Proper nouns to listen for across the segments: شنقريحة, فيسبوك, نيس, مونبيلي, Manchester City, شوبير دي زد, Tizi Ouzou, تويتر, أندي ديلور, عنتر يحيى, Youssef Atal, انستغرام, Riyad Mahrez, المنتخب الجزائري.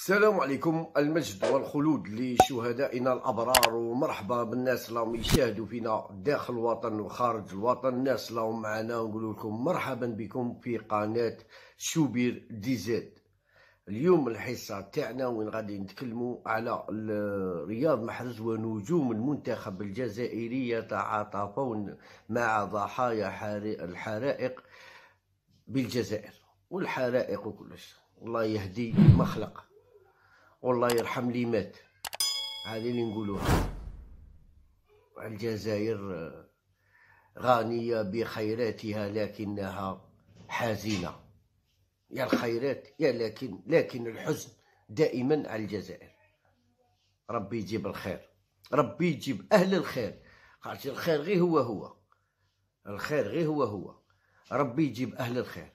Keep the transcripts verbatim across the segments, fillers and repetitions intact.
السلام عليكم، المجد والخلود لشهدائنا الأبرار، ومرحبا بالناس اللي راهم يشاهدوا فينا داخل الوطن وخارج الوطن. الناس اللي راهم معنا ونقول لكم مرحبا بكم في قناة شوبير دي زد. اليوم الحصة تاعنا وين غادي نتكلموا على رياض محرز ونجوم المنتخب الجزائري يتعاطفون مع ضحايا الحرائق بالجزائر والحرائق وكلش. الله يهدي مخلق والله يرحم لي مات، هذه اللي نقولوها. الجزائر غانية بخيراتها لكنها حزينة، يا الخيرات يا لكن لكن الحزن دائما على الجزائر. ربي يجيب الخير، ربي يجيب أهل الخير، خاطر الخير غير هو هو الخير غير هو هو ربي يجيب أهل الخير.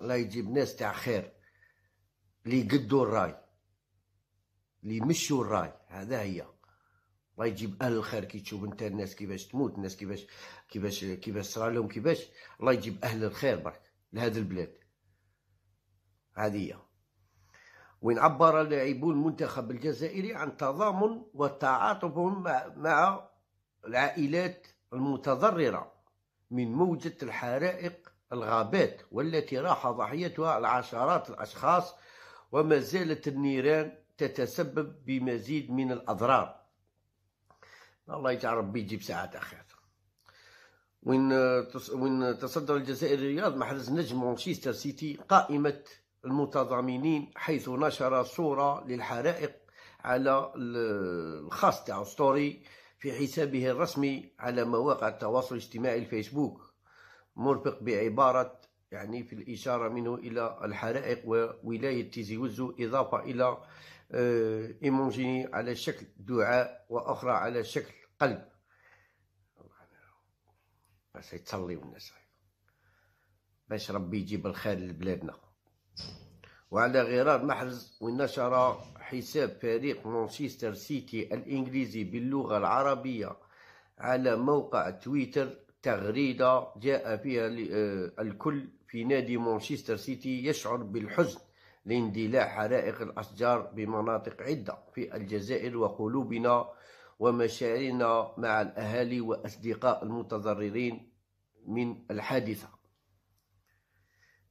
الله يجيب ناس تاع خير اللي يقدوا الراي، اللي يمشوا الراي، هذا هي. الله يجيب اهل الخير. كي تشوف انت الناس كيفاش تموت، الناس كيفاش كيفاش كيفاش صرالهم، كيفاش الله يجيب اهل الخير برك لهذا البلاد. هذه هي. وين عبر لاعبو المنتخب الجزائري عن تضامن وتعاطفهم مع العائلات المتضررة من موجة الحرائق الغابات، والتي راح ضحيتها العشرات الاشخاص، وما زالت النيران تتسبب بمزيد من الأضرار. الله يجعل ربي يجيب ساعة خير. وين وين تصدر الجزائر رياض محرز نجم مانشستر سيتي قائمة المتضامنين، حيث نشر صورة للحرائق على الخاص تاعو ستوري في حسابه الرسمي على مواقع التواصل الاجتماعي الفيسبوك، مرفق بعبارة يعني في الإشارة منه إلى الحرائق وولاية تيزي وزو، إضافة إلى إيموجيني على شكل دعاء وأخرى على شكل قلب. باش يتصليو الناس باش ربي يجيب الخير لبلادنا. وعلى غرار محرز ونشر حساب فريق مانشستر سيتي الإنجليزي باللغة العربية على موقع تويتر تغريدة جاء فيها الكل في نادي مانشستر سيتي يشعر بالحزن لاندلاع حرائق الأشجار بمناطق عدة في الجزائر، وقلوبنا ومشاعرنا مع الأهالي وأصدقاء المتضررين من الحادثة.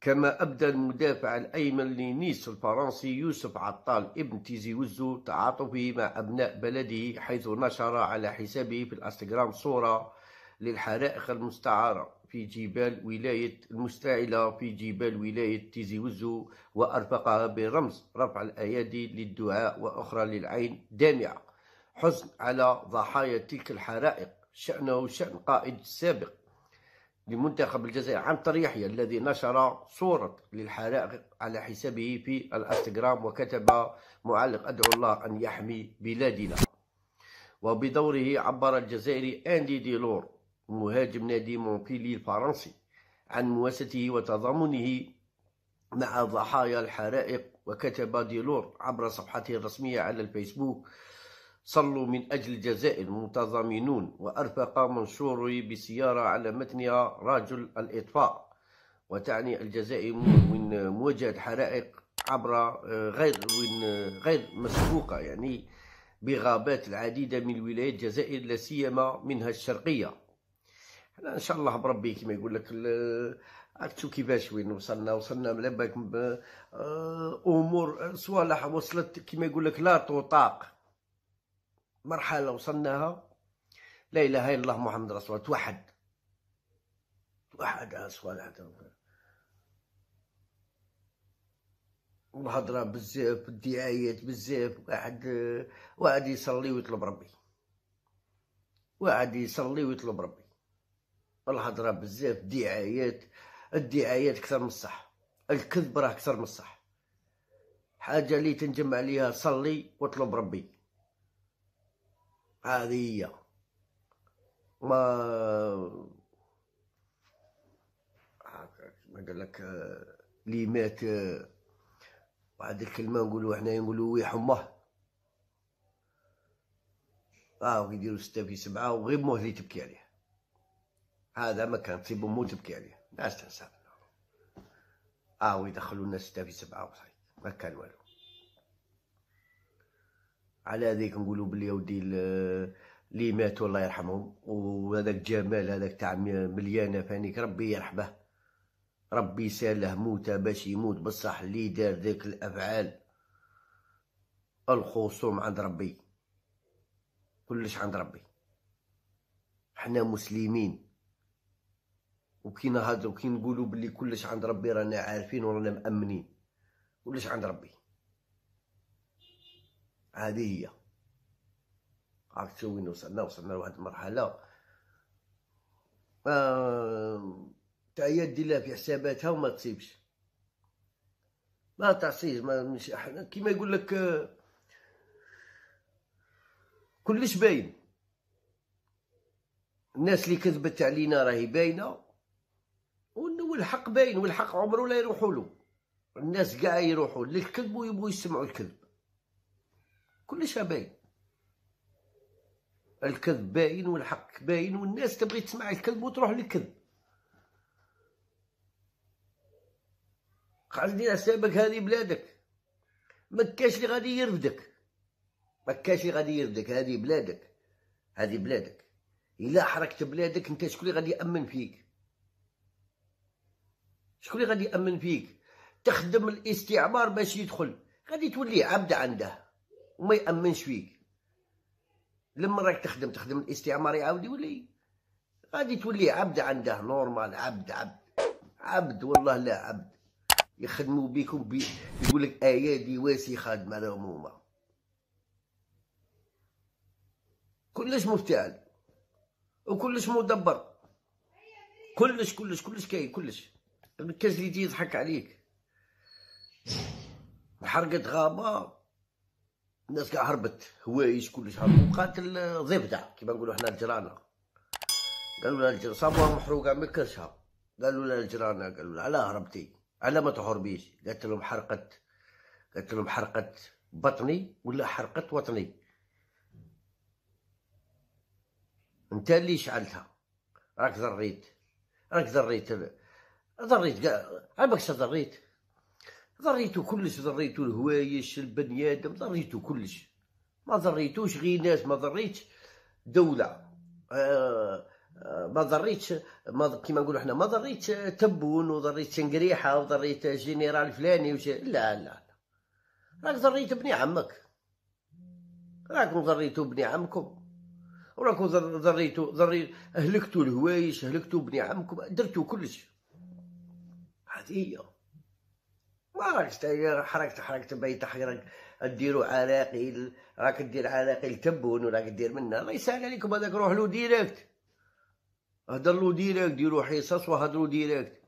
كما أبدى المدافع الأيمن لنيس الفرنسي يوسف عطال ابن تيزي وزو تعاطفه مع أبناء بلده، حيث نشر على حسابه في الانستغرام صورة للحرائق المستعارة في جبال ولاية المستعلة في جبال ولاية تيزي وزو، وأرفقها برمز رفع الأيادي للدعاء وأخرى للعين دامعة، حزن على ضحايا تلك الحرائق. شأنه شأن قائد سابق لمنتخب الجزائر عنتر يحيى، الذي نشر صورة للحرائق على حسابه في الانستغرام وكتب معلق: أدعو الله أن يحمي بلادنا. وبدوره عبر الجزائري أندي ديلور مهاجم نادي مونبيلي الفرنسي عن مواسته وتضامنه مع ضحايا الحرائق، وكتب ديلور عبر صفحته الرسمية على الفيسبوك: صلوا من أجل الجزائر متضامنون، وأرفق منشوره بسيارة على متنها رجل الإطفاء، وتعني الجزائر من مواجهة حرائق عبر غير غير مسبوقة يعني بغابات العديدة من الولايات الجزائر، لا سيما منها الشرقية. إن شاء الله بربي كما يقول لك، عرفتوا كيفاش وين وصلنا وصلنا على بالك أمور صوالح وصلت كما يقول لك لا تطاق، مرحلة وصلناها لا إله إلا الله محمد رسول الله. توحد توحد صوالح والهضرة بزاف، الدعايات بزاف، واحد واحد يصلي ويطلب ربي، واحد يصلي ويطلب ربي. الهضرة بزاف، دعايات، الدعايات كثر من الصح، الكذب راه كثر من الصح. حاجة اللي تنجم عليها صلي واطلب ربي، هذه هي. ما ما قال لك لي مات وهاد الكلمة نقولو حنايا، نقولو ويح أمه. آه ويديرو ستة في سبعة وغير أمه اللي تبكي عليه، هذا ما كان تصيب أمه تبكي عليه، ناس تنسى. آه ويدخلو الناس ستة في سبعة وصاي ما كان والو. على هذيك نقولوا بلي ودي اللي ماتوا الله يرحمهم، وهذاك جمال هذاك تاع مليانه فانيك ربي يرحمه، ربي يساله موته باش يموت بصح اللي دار ذاك الافعال. الخصوم عند ربي، كلش عند ربي، حنا مسلمين. وكي نهضروا كي نقولوا بلي كلش عند ربي رانا عارفين ورانا مأمنين، كلش عند ربي. هذه هي. عرفت وين وصلنا؟ وصلنا لواحد المرحله آه... تاع هي دير لها في حساباتها وما تصيبش، ما تعصيش، ما مش احنا كيما يقول لك آه... كلش باين. الناس اللي كذبت علينا راهي باينه، والحق باين، والحق عمره لا يروحوا له. الناس كاع يروحوا للكذب ويبغوا يسمعوا الكذب، كلش باين. الكذب باين والحق باين، والناس تبغي تسمع الكذب وتروح للكذب. قاعد دير حسابك هذه بلادك، ما كاش اللي غادي يرفدك، ما كاش اللي غادي يرفدك، هذه بلادك، هذه بلادك. الا حركت بلادك انت شكون اللي غادي يامن فيك؟ شكون اللي غادي يامن فيك؟ تخدم الاستعمار باش يدخل، غادي تولي عبد عنده وما يامنش فيك. لما راك تخدم تخدم الاستعمار يعاود يولي، غادي تولي عبد عنده نورمال، عبد عبد عبد والله لا عبد. يخدموا بيكم بي يقول لك ايادي واسي خادمه لهم هما، كلش مفتعل وكلش مدبر، كلش كلش كلش كاين كلش. الكاس اللي يجي يضحك عليك، حرقت غابه، الناس كاع هربت، هوايج كلش هربوا، بقات الضفدع كيما نقولوا حنا لجرانا. قالوا لها صابوها محروقه ما كرشها، قالوا لها الجرانا، قالوا لها على هربتي، على ما تهربيش؟ قالت لهم حرقت، قالت لهم حرقت بطني ولا حرقت وطني، انت اللي شعلتها، راك ذريت، راك ذريت، ذريت على بالكش ذريت، ذريتو كلش، ذريتو الهوايش، البني ادم، ذريتو كلش، ما ذريتوش غير ناس، ما ذريتش دولة، آه آه ما ذريتش كيما نقولو حنا، ما ذريتش تبون، وذريت شنقريحة، وذريت جنرال فلاني، وش... لا لا لا، راك ذريت بني عمك، راكم ذريتو بني عمكم، وراكم ذريتو ذري هلكتو الهوايش، هلكتو بني عمكم، درتو كلش. هذه هي. ما راكش حركت حركت بيت حركت ديروا عراقي، راك دير عراقي لتبون، وراك دير منا الله يسهل عليكم. هذاك روح له ديريكت، هدر له ديريكت، ديروا حصص وهدروا ديريكت،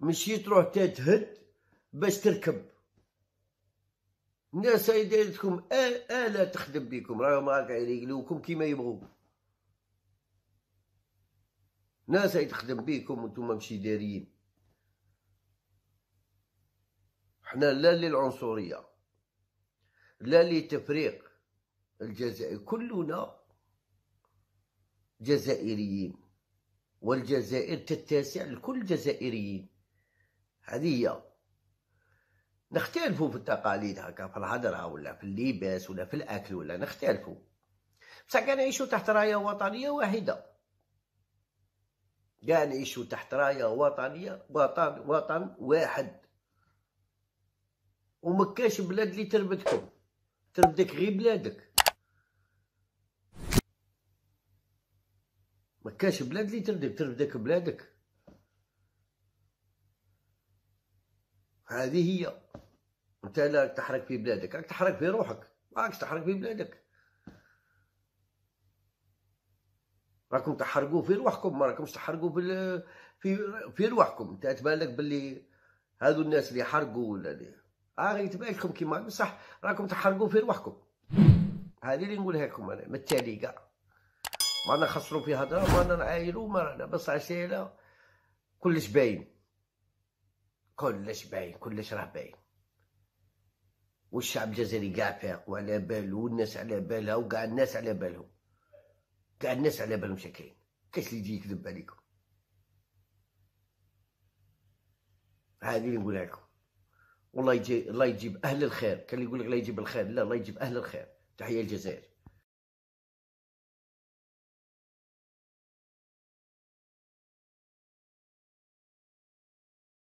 ماشي تروح تتهد باش تركب. الناس هاي دايرتكم آل آلة تخدم بيكم، راهم هاكا يريقلوكم كيما يبغوا. الناس هاي تخدم بيكم وانتوما ماشي داريين. حنا لا للعنصرية لا للتفريق، الجزائر كلنا جزائريين، والجزائر تتسع لكل الجزائريين. هذه هي. نختلفوا في التقاليد هكا، في الهضره ولا في اللباس ولا في الاكل ولا نختلفوا، بصح كاع نعيشوا تحت رايه وطنيه واحده، كاع نعيشوا تحت رايه وطنيه، وطن وطن واحد. ومكاش بلاد اللي تربدكم، تربدك غير بلادك، مكاش بلاد اللي تربدك، تربدك بلادك. هذه هي. انت لا تحرك في بلادك، راك تحرك في روحك، ما راكش تحرك في بلادك، راكم تحرقوا في روحكم، ما راكمش تحرقوا في في روحكم. انت تبان لك باللي هادو الناس اللي حرقوا ولا اللي اه يتبان لكم كيما بصح راكم تحرقوا في روحكم. هذه اللي نقولها لكم انا، بالتالي كاع ما نخسروا في هضره، ما رانا نعايروا، ما رانا بصح ساهله، كلش باين، كلش باين، كلش راه باين. والشعب الجزائري كاع فاق وعلى بالو، والناس على بالها، وكاع الناس على بالهم، كاع الناس على بالهم شاكرين، كاش اللي يجي يكذب عليكم. هذه اللي نقولها لكم. والله يجي الله يجيب اهل الخير، كان اللي يقول لك لا يجيب الخير، لا الله يجيب اهل الخير، تحية الجزائر.